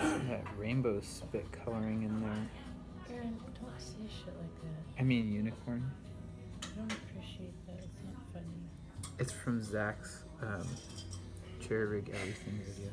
That rainbow spit coloring in there. Darren, don't say shit like that. I mean unicorn. I don't appreciate that. It's not funny. It's from Zach's Cherry Rig Everything video.